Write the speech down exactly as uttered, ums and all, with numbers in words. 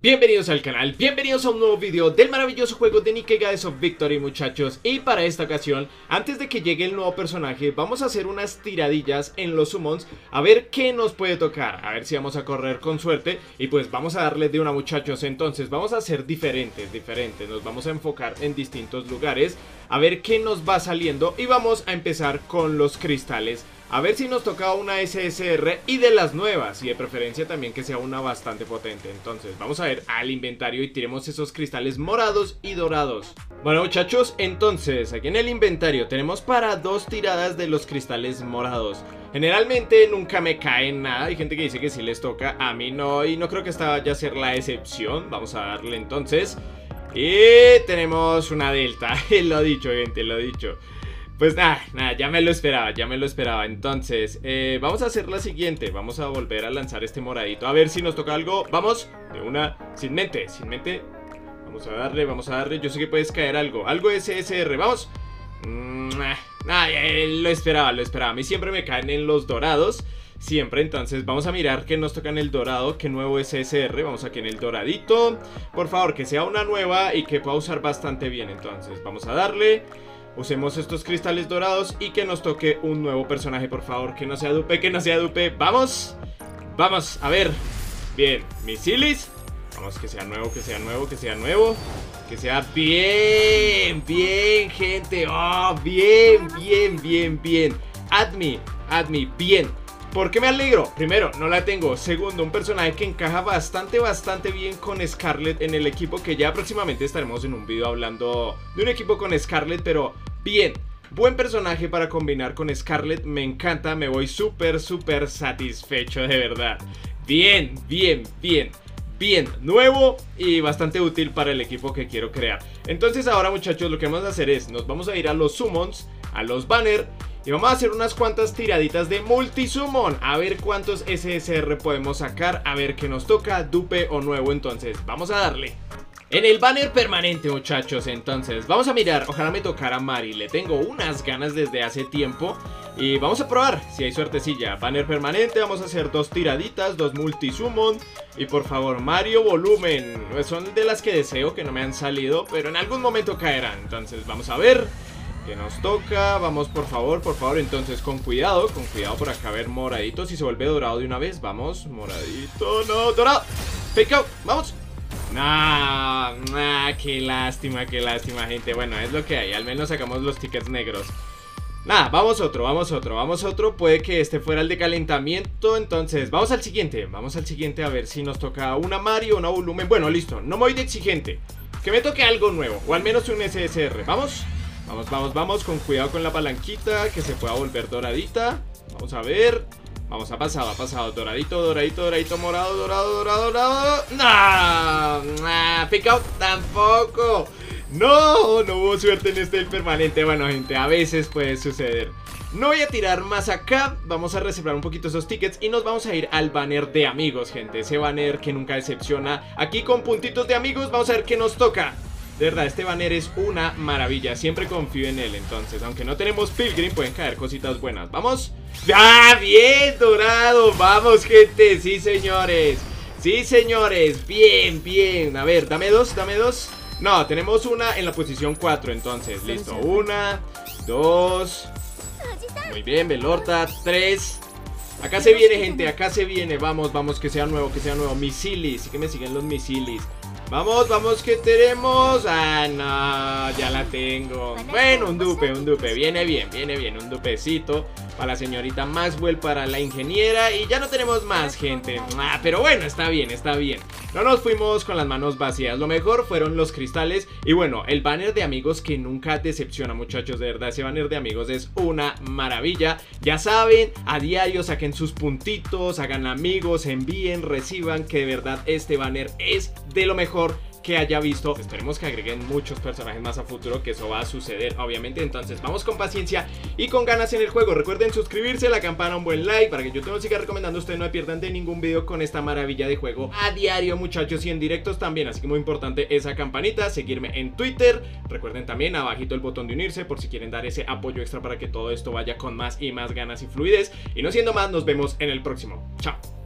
Bienvenidos al canal, bienvenidos a un nuevo video del maravilloso juego de Nikke Goddess of Victory, muchachos. Y para esta ocasión, antes de que llegue el nuevo personaje, vamos a hacer unas tiradillas en los summons, a ver qué nos puede tocar, a ver si vamos a correr con suerte. Y pues vamos a darle de una, muchachos. Entonces vamos a ser diferentes, diferentes, nos vamos a enfocar en distintos lugares, a ver qué nos va saliendo. Y vamos a empezar con los cristales, a ver si nos toca una S S R y de las nuevas, y de preferencia también que sea una bastante potente. Entonces vamos a ver al inventario y tiremos esos cristales morados y dorados. Bueno, muchachos, entonces aquí en el inventario tenemos para dos tiradas de los cristales morados. Generalmente nunca me caen nada, hay gente que dice que sí les toca, a mí no, y no creo que esta vaya a ser la excepción. Vamos a darle entonces. Y tenemos una delta, lo dicho, gente, lo dicho. Pues nada, nada, ya me lo esperaba, ya me lo esperaba. Entonces, eh, vamos a hacer la siguiente. Vamos a volver a lanzar este moradito, a ver si nos toca algo. Vamos, de una, sin mente, sin mente. Vamos a darle, vamos a darle, yo sé que puedes caer algo. Algo de S S R, vamos. Nada, eh, lo esperaba, lo esperaba. A mí siempre me caen en los dorados, siempre. Entonces vamos a mirar que nos toca en el dorado, que nuevo S S R. Vamos aquí en el doradito, por favor, que sea una nueva y que pueda usar bastante bien. Entonces vamos a darle, usemos estos cristales dorados y que nos toque un nuevo personaje, por favor, que no sea dupe, que no sea dupe. Vamos, vamos, a ver. Bien, misiles. Vamos, que sea nuevo, que sea nuevo, que sea nuevo. Que sea bien, bien, gente. Oh, bien, bien, bien, bien. Admi, Admi, bien. ¿Por qué me alegro? Primero, no la tengo. Segundo, un personaje que encaja bastante, bastante bien con Scarlett en el equipo, que ya próximamente estaremos en un video hablando de un equipo con Scarlett, pero bien. Buen personaje para combinar con Scarlett, me encanta, me voy súper, súper satisfecho, de verdad. Bien, bien, bien. Bien, nuevo y bastante útil para el equipo que quiero crear. Entonces ahora, muchachos, lo que vamos a hacer es, nos vamos a ir a los summons, a los banners, y vamos a hacer unas cuantas tiraditas de multisummon, a ver cuántos S S R podemos sacar, a ver qué nos toca, dupe o nuevo. Entonces vamos a darle en el banner permanente, muchachos. Entonces vamos a mirar, ojalá me tocara Mari, le tengo unas ganas desde hace tiempo. Y vamos a probar si hay suertecilla. Banner permanente, vamos a hacer dos tiraditas, dos multisummon. Y por favor, Mario, Volumen, son de las que deseo, que no me han salido, pero en algún momento caerán. Entonces vamos a ver que nos toca, vamos, por favor, por favor. Entonces con cuidado, con cuidado por acá, a ver, moradito, si se vuelve dorado de una vez, vamos, moradito, no, dorado, fake out, vamos. Nah, nah, qué lástima, qué lástima, gente. Bueno, es lo que hay, al menos sacamos los tickets negros. Nada, vamos otro, vamos otro, vamos otro. Puede que este fuera el de calentamiento. Entonces, vamos al siguiente, vamos al siguiente. A ver si nos toca una Mari o una Volumen. Bueno, listo, no me voy de exigente, que me toque algo nuevo, o al menos un S S R. Vamos, vamos, vamos, vamos. Con cuidado con la palanquita, que se pueda volver doradita. Vamos a ver. Vamos, ha pasado, ha pasado. Doradito, doradito, doradito, morado, dorado, dorado, dorado. ¡No! ¡Nah! Pick out tampoco. No, no hubo suerte en este permanente. Bueno, gente, a veces puede suceder. No voy a tirar más acá. Vamos a reservar un poquito esos tickets y nos vamos a ir al banner de amigos, gente. Ese banner que nunca decepciona. Aquí con puntitos de amigos, vamos a ver qué nos toca. De verdad, este banner es una maravilla, siempre confío en él. Entonces, aunque no tenemos Pilgrim, pueden caer cositas buenas. ¡Vamos! ¡Ah, bien, dorado! ¡Vamos, gente! ¡Sí, señores! ¡Sí, señores! ¡Bien, bien! A ver, dame dos, dame dos. No, tenemos una en la posición cuatro, entonces, listo. Una, dos. Muy bien, Belorta, tres. Acá se viene, gente, acá se viene. Vamos, vamos, que sea nuevo, que sea nuevo. Misilis, sí que me siguen los misilis. Vamos, vamos, que tenemos. Ah, no, ya la tengo. Bueno, un dupe, un dupe, viene bien, viene bien, un dupecito para la señorita Maxwell, para la ingeniera. Y ya no tenemos más, gente. Ah, pero bueno, está bien, está bien. No nos fuimos con las manos vacías. Lo mejor fueron los cristales. Y bueno, el banner de amigos que nunca decepciona, muchachos. De verdad, ese banner de amigos es una maravilla. Ya saben, a diario saquen sus puntitos, hagan amigos, envíen, reciban, que de verdad este banner es de lo mejor que haya visto. Esperemos que agreguen muchos personajes más a futuro, que eso va a suceder, obviamente. Entonces vamos con paciencia y con ganas en el juego. Recuerden suscribirse, la campana, un buen like, para que yo te lo siga recomendando, ustedes no me pierdan de ningún video con esta maravilla de juego a diario, muchachos, y en directos también. Así que muy importante esa campanita, seguirme en Twitter. Recuerden también abajito el botón de unirse, por si quieren dar ese apoyo extra para que todo esto vaya con más y más ganas y fluidez. Y no siendo más, nos vemos en el próximo. Chao.